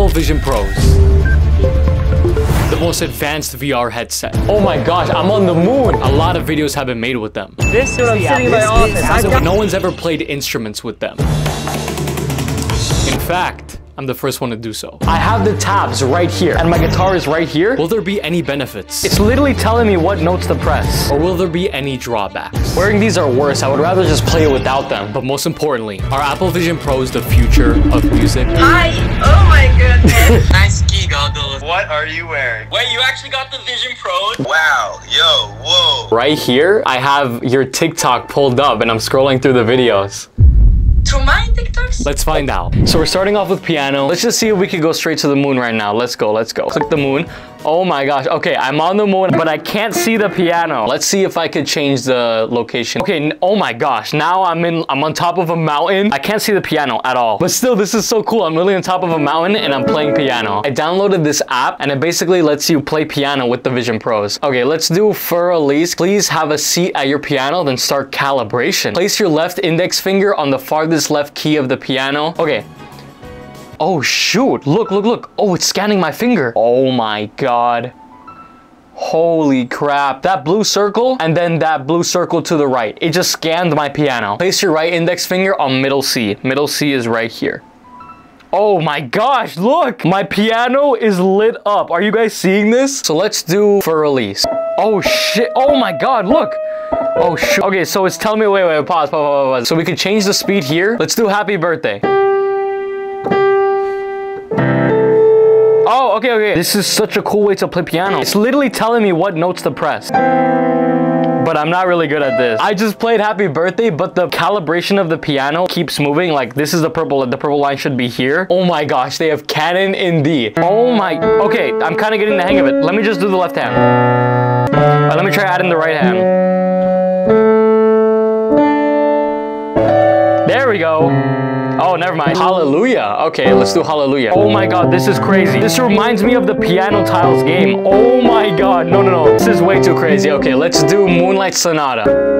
Apple Vision Pros, the most advanced VR headset. Oh my gosh, I'm on the moon. A lot of videos have been made with them. This is what I'm sitting in my office. No one's ever played instruments with them. In fact, I'm the first one to do so. I have the tabs right here and my guitar is right here. Will there be any benefits? It's literally telling me what notes to press. Or will there be any drawbacks? Wearing these are worse. I would rather just play it without them. But most importantly, are Apple Vision Pros the future of music? Hi! Oh my goodness! Nice ski goggles. What are you wearing? Wait, you actually got the Vision Pros? Wow, yo, whoa. Right here, I have your TikTok pulled up and I'm scrolling through the videos. To my TikToks? Let's find out. So we're starting off with piano. Let's just see if we could go straight to the moon right now. Let's go, let's go. Click the moon. Oh my gosh. Okay, I'm on the moon, but I can't see the piano. Let's see if I could change the location. Okay, oh my gosh. Now I'm on top of a mountain. I can't see the piano at all. But still, this is so cool. I'm really on top of a mountain and I'm playing piano. I downloaded this app and it basically lets you play piano with the Vision Pros. Okay, let's do Fur Elise. Please have a seat at your piano, then start calibration. Place your left index finger on the farthest left key of the piano. Okay. Oh shoot, look, look, look. Oh, it's scanning my finger. Oh my God. Holy crap. That blue circle and then that blue circle to the right. It just scanned my piano. Place your right index finger on middle C. Middle C is right here. Oh my gosh, look. My piano is lit up. Are you guys seeing this? So let's do Fur Elise. Oh shit, oh my God, look. Oh shoot. Okay, so it's telling me, wait, wait, pause, pause, pause, pause. So we can change the speed here. Let's do Happy Birthday. Oh, okay, okay. This is such a cool way to play piano. It's literally telling me what notes to press. But I'm not really good at this. I just played Happy Birthday, but the calibration of the piano keeps moving. Like, this is the purple line should be here. Oh my gosh, they have Canon in D. Oh my, okay, I'm kind of getting the hang of it. Let me just do the left hand. All right, let me try adding the right hand. There we go. Oh, never mind. Hallelujah. Okay, let's do Hallelujah. Oh my God, this is crazy. This reminds me of the Piano Tiles game. Oh my God. No, no, no. This is way too crazy. Okay, let's do Moonlight Sonata.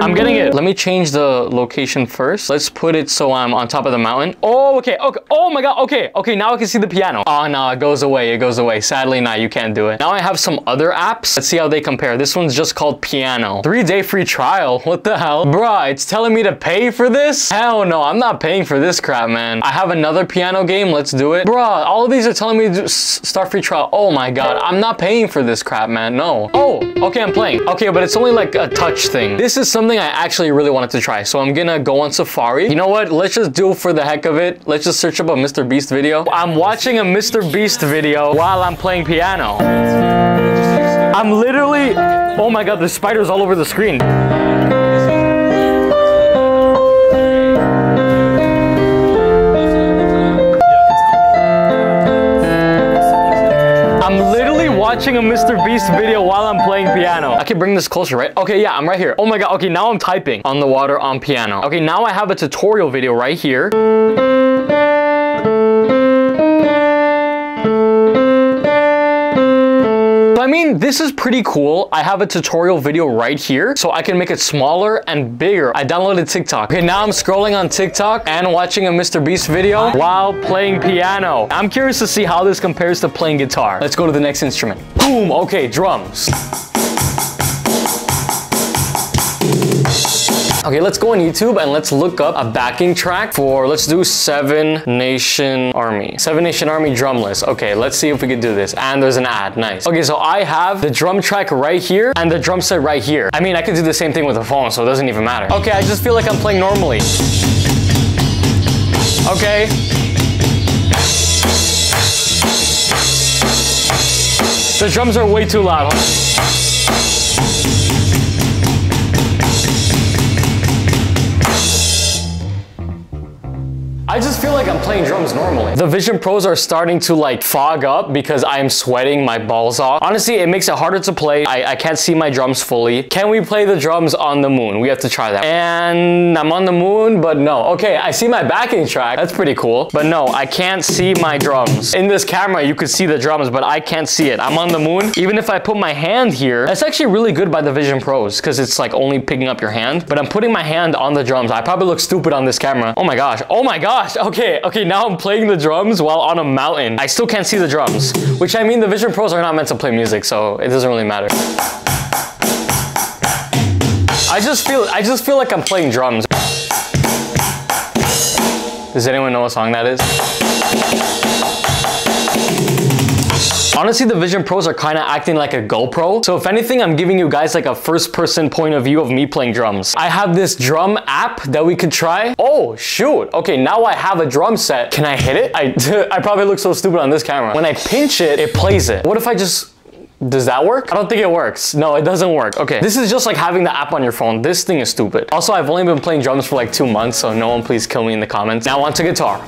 I'm getting it. Let me change the location first. Let's put it so I'm on top of the mountain. Oh, okay. Okay. Oh my God. Okay. Okay, now I can see the piano. Oh no, it goes away. It goes away. Sadly, nah, you can't do it. Now I have some other apps. Let's see how they compare. This one's just called Piano. 3-day free trial. What the hell? Bruh, it's telling me to pay for this? Hell no, I'm not paying for this crap, man. I have another piano game. Let's do it. Bruh, all of these are telling me to start free trial. Oh my God, I'm not paying for this crap, man. No. Oh, okay, I'm playing. Okay, but it's only like a touch thing. This is something I actually really wanted to try. So I'm gonna go on Safari. You know what? Let's just do it for the heck of it. Let's just search up a Mr. Beast video. I'm watching a Mr. Beast video while I'm playing piano. I'm literally, oh my God, there's spiders all over the screen. Watching a Mr. Beast video while I'm playing piano. I can bring this closer, right? Okay, yeah, I'm right here. Oh my God, okay, now I'm typing on the water on piano. Okay, now I have a tutorial video right here. I mean, this is pretty cool. I have a tutorial video right here, so I can make it smaller and bigger. I downloaded TikTok. Okay, now I'm scrolling on TikTok and watching a Mr. Beast video while playing piano. I'm curious to see how this compares to playing guitar. Let's go to the next instrument. Boom, okay, drums. Okay, let's go on YouTube and let's look up a backing track for, let's do Seven Nation Army. Seven Nation Army drumless. Okay, let's see if we can do this. And there's an ad, nice. Okay, so I have the drum track right here and the drum set right here. I mean, I could do the same thing with the phone, so it doesn't even matter. Okay, I just feel like I'm playing normally. Okay. The drums are way too loud. I just feel like I'm playing drums normally. The Vision Pros are starting to like fog up because I am sweating my balls off. Honestly, it makes it harder to play. I can't see my drums fully. Can we play the drums on the moon? We have to try that. And I'm on the moon, but no. Okay, I see my backing track. That's pretty cool. But no, I can't see my drums. In this camera, you could see the drums, but I can't see it. I'm on the moon. Even if I put my hand here, that's actually really good by the Vision Pros because it's like only picking up your hand. But I'm putting my hand on the drums. I probably look stupid on this camera. Oh my gosh. Oh my gosh. gosh, okay, now I'm playing the drums while on a mountain. I still can't see the drums, which I mean the Vision Pros are not meant to play music, so it doesn't really matter. I just feel like I'm playing drums. Does anyone know what song that is? Honestly, the Vision Pros are kind of acting like a GoPro. So if anything, I'm giving you guys like a first-person point of view of me playing drums. I have this drum app that we could try. Oh, shoot. Okay, now I have a drum set. Can I hit it? I probably look so stupid on this camera. When I pinch it, it plays it. What if I just... Does that work? I don't think it works. No, it doesn't work. Okay, this is just like having the app on your phone. This thing is stupid. Also, I've only been playing drums for like 2 months, so no one please kill me in the comments. Now on to guitar.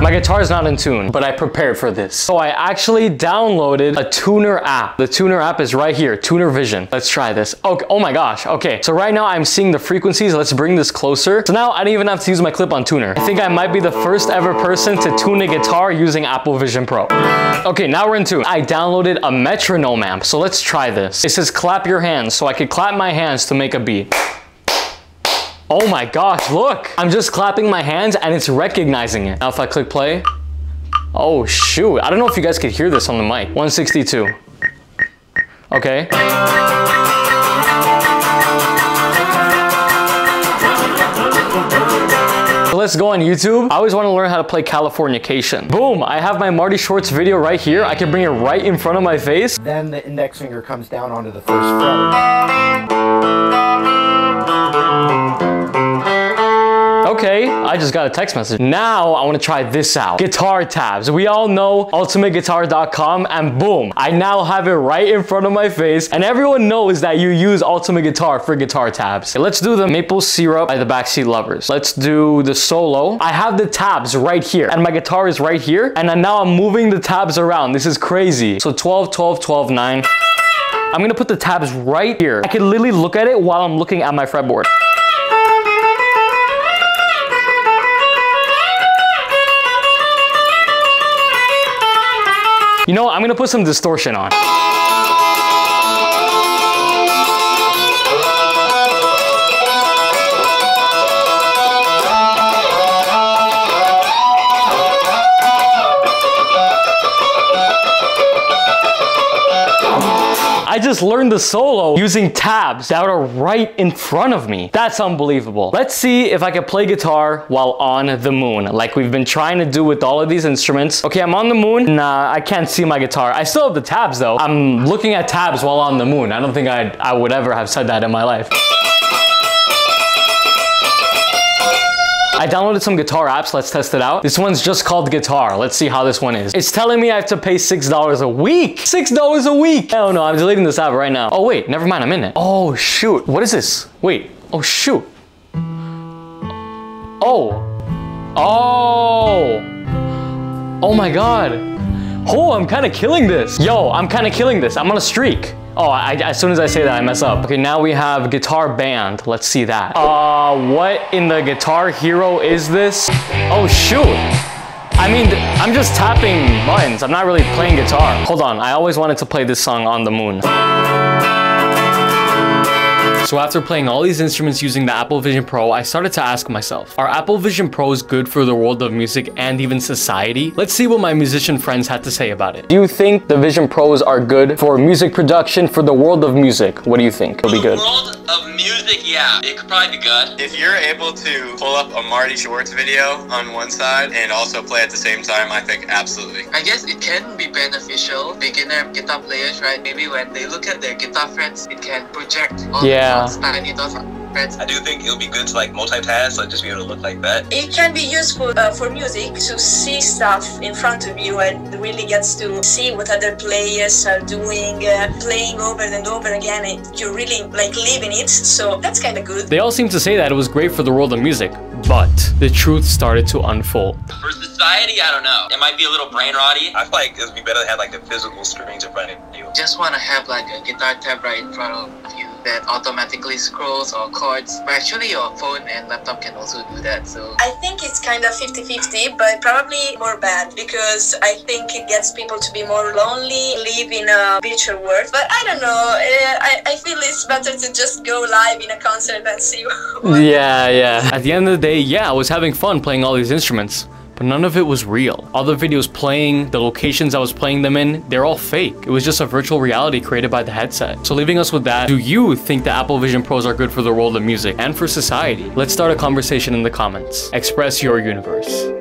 My guitar is not in tune, but I prepared for this. So I actually downloaded a tuner app. The tuner app is right here, Tuner Vision. Let's try this. Okay. Oh my gosh, okay. So right now I'm seeing the frequencies. Let's bring this closer. So now I don't even have to use my clip-on tuner. I think I might be the first ever person to tune a guitar using Apple Vision Pro. Okay, now we're in tune. I downloaded a metronome amp, so let's try this. It says clap your hands, so I could clap my hands to make a beat. Oh my gosh, look! I'm just clapping my hands and it's recognizing it. Now if I click play, oh shoot. I don't know if you guys could hear this on the mic. 162. Okay. Let's go on YouTube. I always want to learn how to play Californication. Boom, I have my Marty Schwartz video right here. I can bring it right in front of my face. Then the index finger comes down onto the first fret. Okay, I just got a text message. Now I want to try this out. Guitar tabs. We all know ultimateguitar.com, and boom, I now have it right in front of my face, and everyone knows that you use Ultimate Guitar for guitar tabs. Okay, let's do the Maple Syrup by the Backseat Lovers. Let's do the solo. I have the tabs right here, and my guitar is right here, and now I'm moving the tabs around. This is crazy. So 12, 12, 12, 9. I'm gonna put the tabs right here. I can literally look at it while I'm looking at my fretboard. You know what? I'm gonna put some distortion on. I just learned the solo using tabs that are right in front of me. That's unbelievable. Let's see if I can play guitar while on the moon, like we've been trying to do with all of these instruments. Okay, I'm on the moon. Nah, I can't see my guitar. I still have the tabs though. I'm looking at tabs while on the moon. I don't think I would ever have said that in my life. I downloaded some guitar apps. Let's test it out. This one's just called Guitar. Let's see how this one is. It's telling me I have to pay $6 a week. $6 a week. Hell no, I'm deleting this app right now. Oh wait, never mind, I'm in it. Oh shoot, what is this? Wait, oh shoot. Oh my God. Oh, I'm kind of killing this. Yo, I'm kind of killing this. I'm on a streak. Oh, as soon as I say that, I mess up. Okay, now we have guitar band. Let's see that. What in the Guitar Hero is this? Oh, shoot. I mean, I'm just tapping buttons. I'm not really playing guitar. Hold on, I always wanted to play this song on the moon. So after playing all these instruments using the Apple Vision Pro, I started to ask myself, are Apple Vision Pros good for the world of music and even society? Let's see what my musician friends had to say about it. Do you think the Vision Pros are good for music production, for the world of music? What do you think? It'll be good. Of music, yeah, it could probably be good. If you're able to pull up a Marty Schwartz video on one side and also play at the same time, I think absolutely. I guess it can be beneficial. Beginner guitar players, right? Maybe when they look at their guitar frets, it can project all the sounds that it does. I do think it'll be good to like multitask, like just be able to look like that. It can be useful for music to see stuff in front of you and really gets to see what other players are doing, playing over and over again. You're really like living it, so that's kind of good. They all seem to say that it was great for the world of music, but the truth started to unfold. For society, I don't know. It might be a little brain rotty. I feel like it would be better to have like the physical screens in front of you. Just want to have like a guitar tab right in front of you. that automatically scrolls or chords. But actually your phone and laptop can also do that, so... I think it's kind of 50-50, but probably more bad, because I think it gets people to be more lonely, live in a virtual world. But I don't know, I feel it's better to just go live in a concert and see what... Yeah. At the end of the day, yeah, I was having fun playing all these instruments, but none of it was real. All the videos playing, the locations I was playing them in, they're all fake. It was just a virtual reality created by the headset. So leaving us with that, do you think the Apple Vision Pros are good for the world of music and for society? Let's start a conversation in the comments. Express your universe.